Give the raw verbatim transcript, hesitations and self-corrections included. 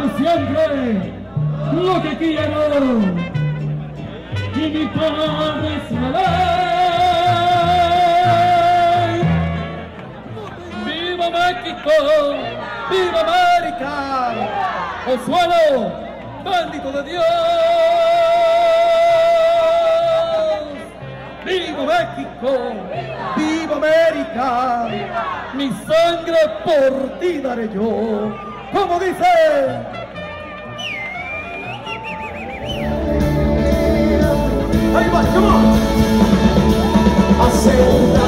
hacer siempre lo que quiero, y mi padre es la ley. ¡Viva México! ¡Viva América! ¡Consuelo, bendito de Dios! ¡Viva México! ¡Viva América! Mi sangre por ti daré yo, como dice. Come on! I said